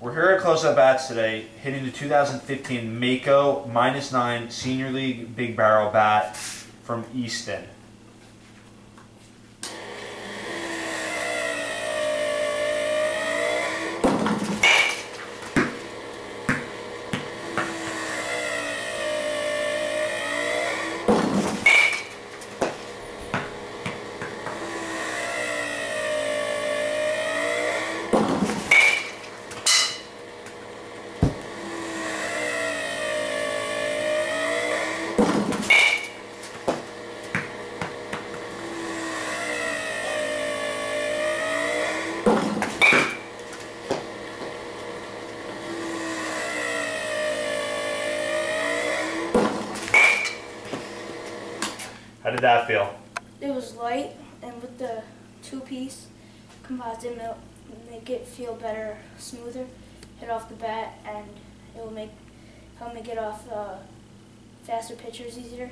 We're here at Closeout Bats today, hitting the 2015 Mako -9 Senior League Big Barrel Bat from Easton. How did that feel? It was light, and with the two-piece composite mill, make it feel better, smoother. Hit off the bat, and it will help me get off faster pitchers easier.